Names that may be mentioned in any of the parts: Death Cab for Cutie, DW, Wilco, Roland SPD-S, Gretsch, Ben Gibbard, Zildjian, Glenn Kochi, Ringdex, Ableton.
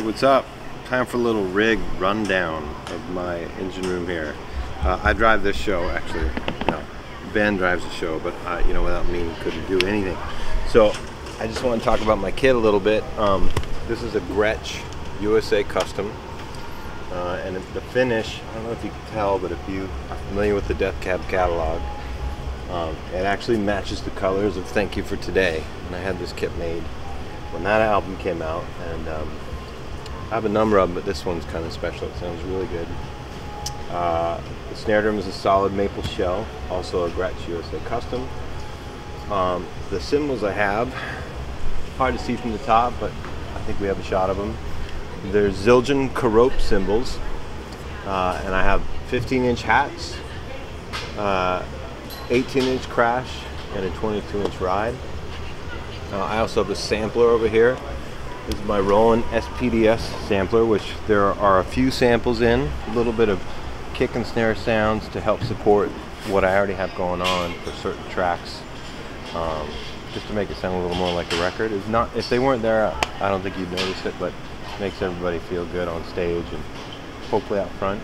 Hey, what's up? Time for a little rig rundown of my engine room here. I drive this show, actually. No, Ben drives the show, but I, you know, without me, couldn't do anything. So I just want to talk about my kit a little bit. This is a Gretsch USA Custom, and the finish, I don't know if you can tell, but if you are familiar with the Death Cab catalog, it actually matches the colors of Thank You for Today. And I had this kit made when that album came out, and I have a number of them, but this one's kind of special. It sounds really good. The snare drum is a solid maple shell, also a Gretsch USA Custom. The cymbals I have, hard to see from the top, but I think we have a shot of them. They're Zildjian Karope cymbals, and I have 15-inch hats, 18-inch crash, and a 22-inch ride. I also have a sampler over here. This is my Roland SPD-S sampler, which there are a few samples in, a little bit of kick and snare sounds to help support what I already have going on for certain tracks, just to make it sound a little more like a record. It's not, if they weren't there, I don't think you'd notice it, but it makes everybody feel good on stage and hopefully out front.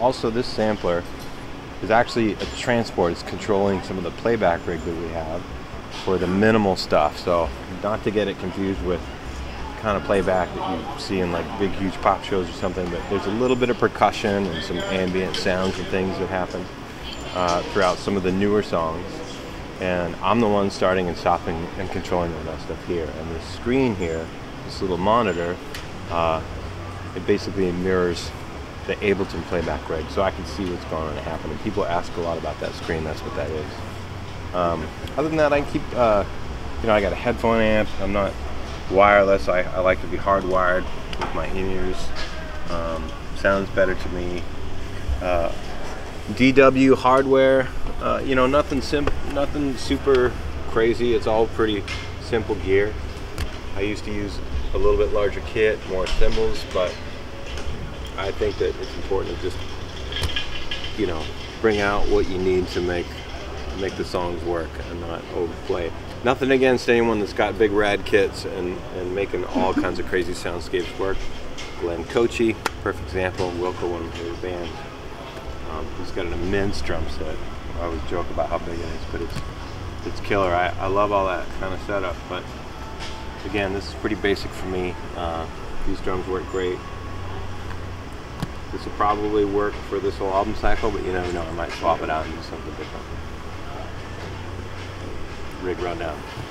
Also, this sampler is actually a transport. It's controlling some of the playback rig that we have for the minimal stuff, so not to get it confused with kind of playback that you see in like big huge pop shows or something, but there's a little bit of percussion and some ambient sounds and things that happen throughout some of the newer songs, and I'm the one starting and stopping and controlling all that stuff here. And this screen here, this little monitor, it basically mirrors the Ableton playback rig, so I can see what's going on and happening. People ask a lot about that screen. That's what that is. Other than that, I keep you know, I got a headphone amp. I'm not wireless. I like to be hardwired with my in-ears. Sounds better to me. DW hardware, you know, nothing super crazy. It's all pretty simple gear. I used to use a little bit larger kit, more cymbals, but I think that it's important to just, you know, bring out what you need to make the songs work and not overplay it. Nothing against anyone that's got big rad kits and making all kinds of crazy soundscapes work. Glenn Kochi, perfect example. Wilco, one of my favorite bands. He's got an immense drum set. I always joke about how big it is, but it's killer. I love all that kind of setup, but again, this is pretty basic for me. These drums work great. This will probably work for this whole album cycle, but you never know, I might swap it out and do something different. Rig rundown.